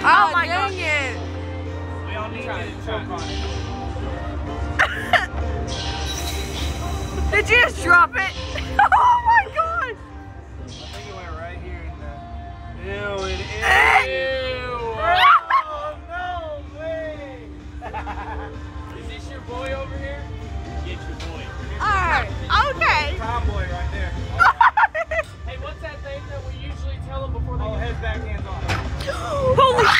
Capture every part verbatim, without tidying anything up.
Oh, oh my dang gosh. It. We all need try it. Try it. Did you just drop it? Oh my gosh. I think it went right here. In the... Ew, it is. Ew. Oh, no way. Is this your boy over here? Get your boy. All right. Okay. Tomboy right there. Hey, what's that thing that we usually tell them before they oh, head back, hands on? Holy shit! Whoa!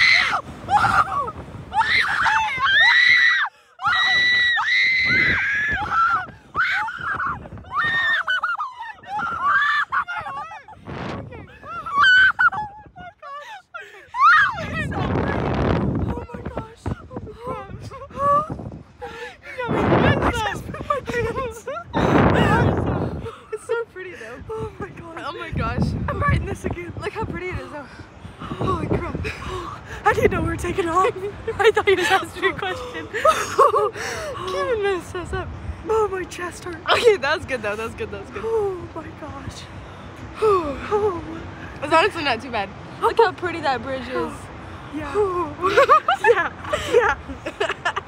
I thought you just asked me a question. Kevin messed us up. Oh, my chest hurt. Okay, that's good though. That's good. That's good. Oh my gosh. Oh. It's honestly not too bad. Look how pretty that bridge is. Yeah. Yeah. Yeah.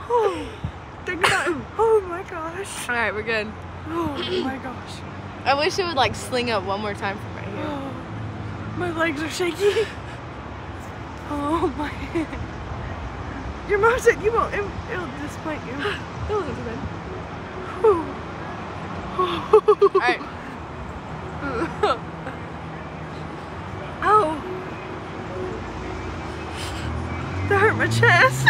Oh. Oh my gosh. All right, we're good. Oh my gosh. I wish it would like sling up one more time from right here. Oh. My legs are shaky. Oh my. Your mom said you won't, it'll, it'll disappoint you. It wasn't too bad. Alright. Oh. That hurt my chest.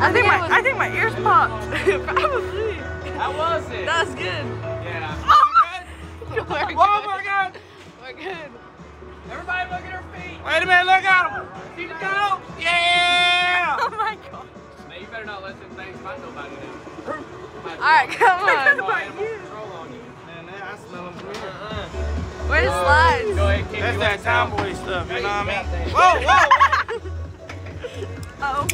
I think my I think my ears popped. Probably. How was it? That was good. Yeah. Oh my, good? We're good. Oh my God. We're good. Everybody look at her feet. Wait a minute, look at them. She can go. Yeah. Oh my God. Now you better not let them things find nobody now. All right, come on. About you. Man, I smell them. Uh-uh. Where's the slides? Go ahead, kick. That's that tomboy stuff, you know what I mean? Whoa, whoa. Uh-oh.